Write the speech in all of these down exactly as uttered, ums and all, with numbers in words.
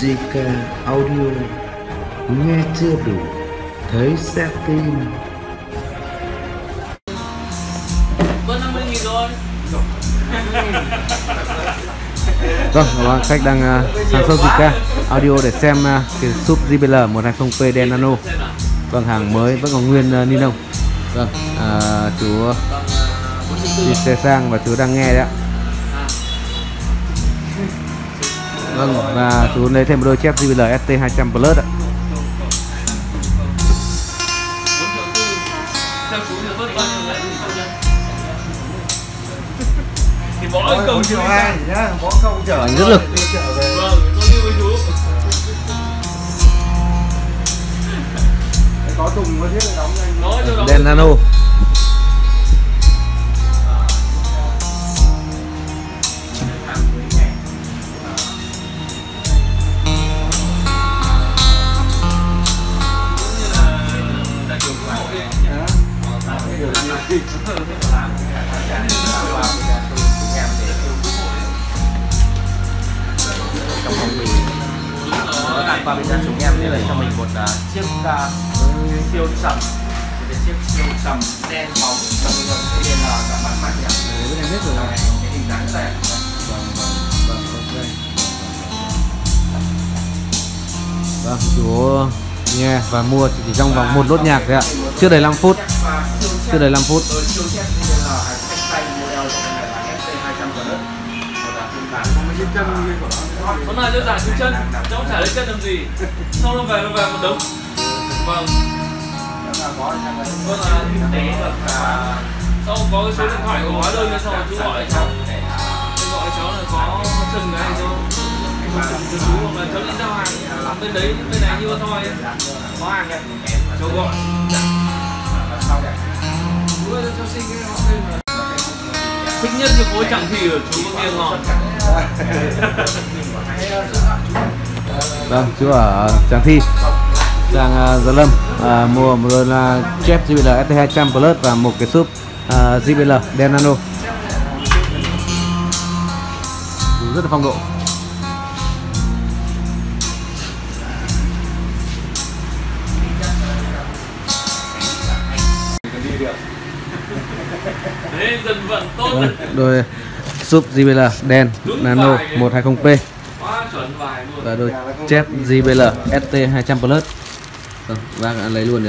gi ca Audio, nghe chưa đủ, thấy xem tin. Vâng, năm mươi nghìn rồi. Vâng, vâng, khách đang uh, sản xuất gi ca Audio để xem uh, cái súp gi bê lờ một hai không pê Dennon Nano. Vâng, hàng mới vẫn còn nguyên uh, ni lông. Vâng, uh, chú uh, đi xe sang và chú đang nghe đấy ạ. Vâng, và chú lấy thêm một đôi chép gi bê lờ ét tê hai trăm Plus ạ. Rất lực. Dennon Nano. Và mình sẽ chúng em sẽ lấy cho mình một uh, chiếc uh, siêu trầm, một chiếc siêu trầm đen bóng trong gần cái đèn là cả mặt mặt nhỉ? Đấy, em biết rồi này, cái hình dáng này. Vâng, vâng, vâng, ok. Vâng, chú nghe và mua chỉ trong vòng một nốt nhạc thôi ạ. Chưa đầy năm phút. Chưa đầy năm phút. Siêu chép đèn là cách tay model của này là ép tê hai trăm của đất. Con này cho giả xuống chân, cháu chả lấy chân làm gì. Sau nó về nó về một đống. Vâng. Con là kinh tế được cả. Sau có cái số điện thoại của hóa đơn, sau chú gọi cháu. Chú gọi cháu là có Trần cái này không? Chú hoặc là cháu đi giao hàng bên đấy, bên này như thôi. Có hàng này, cháu gọi. Chú ơi, cháu xin cái họ tên là thích nhất cái phố Tràng Thi ở chú có miệng ngon. Vâng, chú ở Tràng Thi, Tràng Gia Lâm, à, mua một đôi là chép gi bê lờ ét tê hai trăm Plus và một cái súp à, gi bê lờ Dennon Nano. Chú rất là phong độ. Đôi súp gi bê lờ đen Nano một hai không pê và đôi chép gi bê lờ ét tê hai trăm Plus. Vâng, bác đã lấy luôn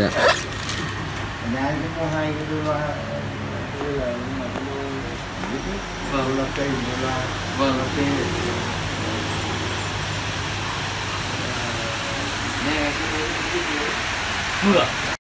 rồi ạ.